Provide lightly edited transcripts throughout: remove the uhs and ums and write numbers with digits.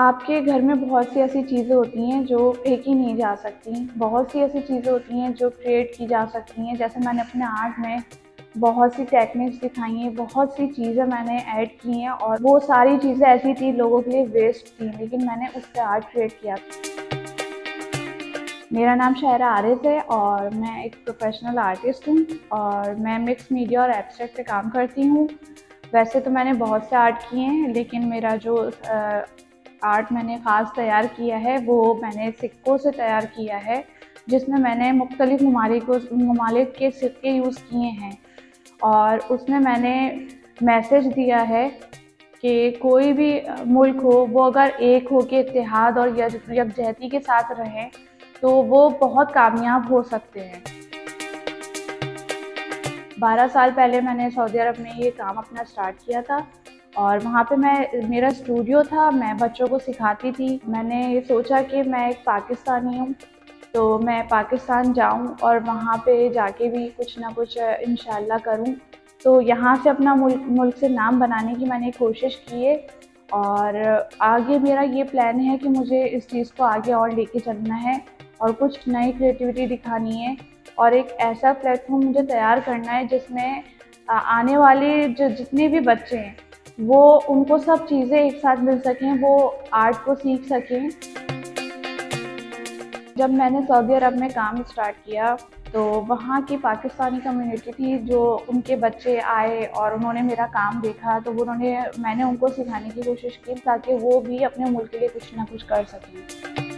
आपके घर में बहुत सी ऐसी चीज़ें होती हैं जो फेंकी नहीं जा सकती, बहुत सी ऐसी चीज़ें होती हैं जो क्रिएट की जा सकती हैं। जैसे मैंने अपने आर्ट में बहुत सी टेक्निक्स दिखाई हैं, बहुत सी चीज़ें मैंने ऐड की हैं और वो सारी चीज़ें ऐसी थी लोगों के लिए वेस्ट थी, लेकिन मैंने उस पर आर्ट क्रिएट किया। मेरा नाम शाहरہ आरिज़ है और मैं एक प्रोफेशनल आर्टिस्ट हूँ और मैं मिक्स मीडिया और एब्स्ट्रैक्ट पे काम करती हूँ। वैसे तो मैंने बहुत से आर्ट किए हैं, लेकिन मेरा जो आर्ट मैंने ख़ास तैयार किया है वो मैंने सिक्कों से तैयार किया है, जिसमें मैंने मुख्तलिफ़ ममालिक के सिक्के यूज़ किए हैं और उसमें मैंने मैसेज दिया है कि कोई भी मुल्क हो वो अगर एक हो के इत्तेहाद और यकजहती के साथ रहें तो वो बहुत कामयाब हो सकते हैं। 12 साल पहले मैंने सऊदी अरब में ये काम अपना स्टार्ट किया था और वहाँ पे मेरा स्टूडियो था, मैं बच्चों को सिखाती थी। मैंने ये सोचा कि मैं एक पाकिस्तानी हूँ तो मैं पाकिस्तान जाऊं और वहाँ पे जाके भी कुछ ना कुछ इंशाल्लाह करूं। तो यहाँ से अपना मुल्क से नाम बनाने की मैंने कोशिश की है और आगे मेरा ये प्लान है कि मुझे इस चीज़ को आगे और लेके चलना है और कुछ नई क्रिएटिविटी दिखानी है और एक ऐसा प्लेटफॉर्म मुझे तैयार करना है जिसमें आने वाले जो जितने भी बच्चे हैं वो उनको सब चीज़ें एक साथ मिल सकें, वो आर्ट को सीख सकें। जब मैंने सऊदी अरब में काम स्टार्ट किया तो वहाँ की पाकिस्तानी कम्युनिटी थी, जो उनके बच्चे आए और उन्होंने मेरा काम देखा तो मैंने उनको सिखाने की कोशिश की ताकि वो भी अपने मुल्क के लिए कुछ ना कुछ कर सकें।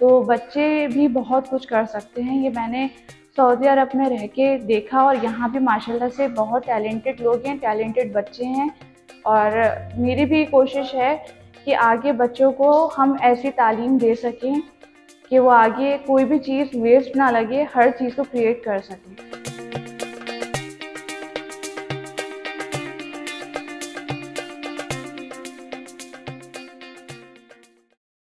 तो बच्चे भी बहुत कुछ कर सकते हैं, ये मैंने सऊदी अरब में रह के देखा और यहाँ भी माशाल्लाह से बहुत टैलेंटेड लोग हैं, टैलेंटेड बच्चे हैं और मेरी भी कोशिश है कि आगे बच्चों को हम ऐसी तालीम दे सकें कि वो आगे कोई भी चीज़ वेस्ट ना लगे, हर चीज़ को क्रिएट कर सकें।